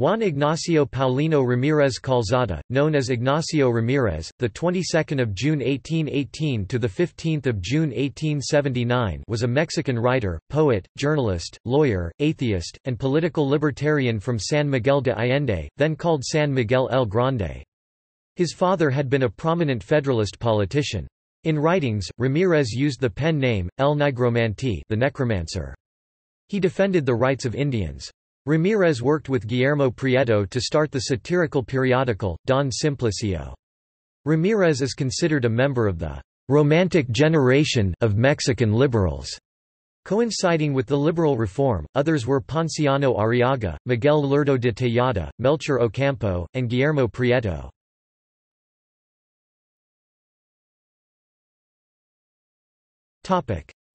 Juan Ignacio Paulino Ramírez Calzada, known as Ignacio Ramírez, the 22nd of June 1818 to the 15th of June 1879, was a Mexican writer, poet, journalist, lawyer, atheist, and political libertarian from San Miguel de Allende, then called San Miguel el Grande. His father had been a prominent Federalist politician. In writings, Ramírez used the pen name El Nigromante, the necromancer. He defended the rights of Indians. Ramírez worked with Guillermo Prieto to start the satirical periodical, Don Simplicio. Ramírez is considered a member of the «romantic generation» of Mexican liberals. Coinciding with the liberal reform, others were Ponciano Arriaga, Miguel Lerdo de Tejada, Melchor Ocampo, and Guillermo Prieto.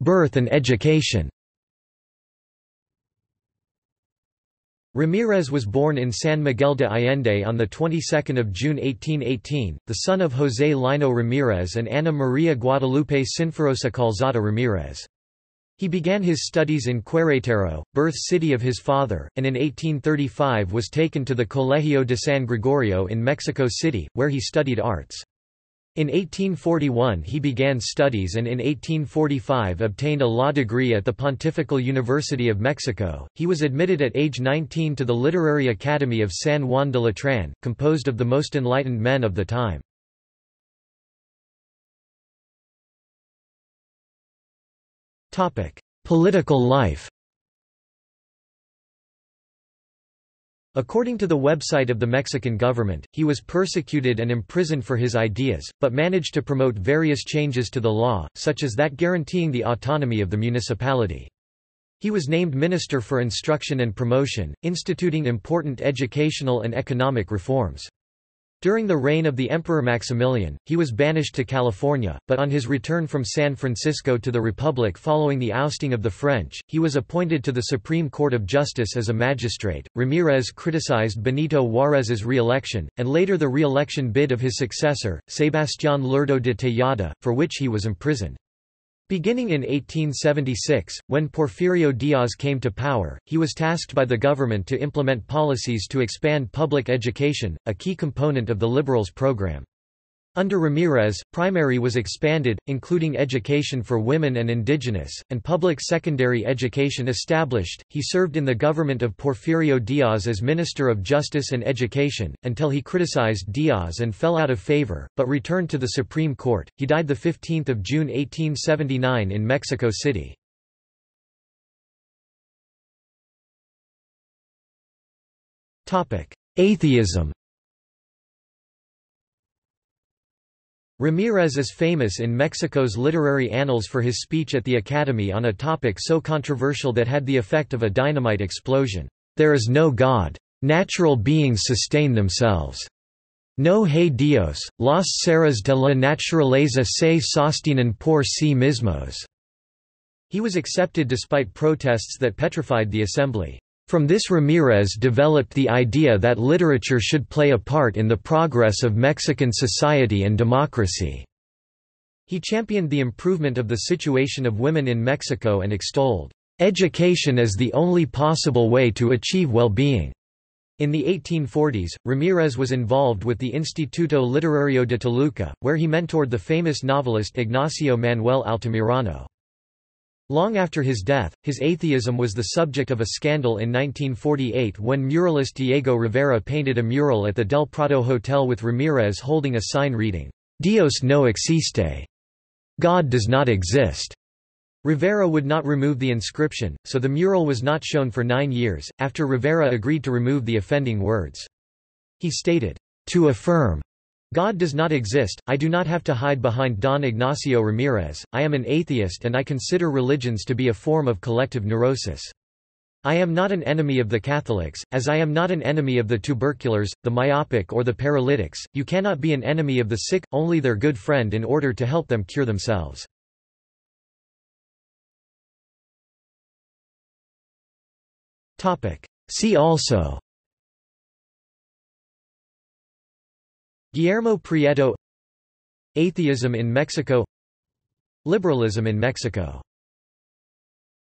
Birth and education. Ramírez was born in San Miguel de Allende on the 22nd of June 1818, the son of José Lino Ramírez and Ana María Guadalupe Sinferosa Calzada Ramírez. He began his studies in Querétaro, birth city of his father, and in 1835 was taken to the Colegio de San Gregorio in Mexico City, where he studied arts. In 1841 he began studies and in 1845 obtained a law degree at the Pontifical University of Mexico. He was admitted at age 19 to the Literary Academy of San Juan de Letrán, composed of the most enlightened men of the time. Topic: Political life. According to the website of the Mexican government, he was persecuted and imprisoned for his ideas, but managed to promote various changes to the law, such as that guaranteeing the autonomy of the municipality. He was named Minister for Instruction and Promotion, instituting important educational and economic reforms. During the reign of the Emperor Maximilian, he was banished to California, but on his return from San Francisco to the Republic following the ousting of the French, he was appointed to the Supreme Court of Justice as a magistrate. Ramírez criticized Benito Juárez's re-election, and later the re-election bid of his successor, Sebastián Lerdo de Tejada, for which he was imprisoned. Beginning in 1876, when Porfirio Díaz came to power, he was tasked by the government to implement policies to expand public education, a key component of the Liberals' program. Under Ramírez, primary was expanded, including education for women and indigenous, and public secondary education established. He served in the government of Porfirio Díaz as Minister of Justice and Education, until he criticized Díaz and fell out of favor, but returned to the Supreme Court. He died 15 June 1879 in Mexico City. Atheism. Ramírez is famous in Mexico's literary annals for his speech at the Academy on a topic so controversial that had the effect of a dynamite explosion. "There is no God. Natural beings sustain themselves. No hay Dios, las seres de la naturaleza se sostienen por sí mismos." He was accepted despite protests that petrified the assembly. From this, Ramírez developed the idea that literature should play a part in the progress of Mexican society and democracy. He championed the improvement of the situation of women in Mexico and extolled education as the only possible way to achieve well-being. In the 1840s, Ramírez was involved with the Instituto Literario de Toluca, where he mentored the famous novelist Ignacio Manuel Altamirano. Long after his death, his atheism was the subject of a scandal in 1948 when muralist Diego Rivera painted a mural at the Del Prado Hotel with Ramírez holding a sign reading, "Dios no existe." God does not exist. Rivera would not remove the inscription, so the mural was not shown for 9 years, after Rivera agreed to remove the offending words. He stated, "To affirm God does not exist, I do not have to hide behind Don Ignacio Ramírez, I am an atheist and I consider religions to be a form of collective neurosis. I am not an enemy of the Catholics, as I am not an enemy of the tuberculars, the myopic or the paralytics. You cannot be an enemy of the sick, only their good friend in order to help them cure themselves." See also: Guillermo Prieto, Atheism in Mexico, Liberalism in Mexico.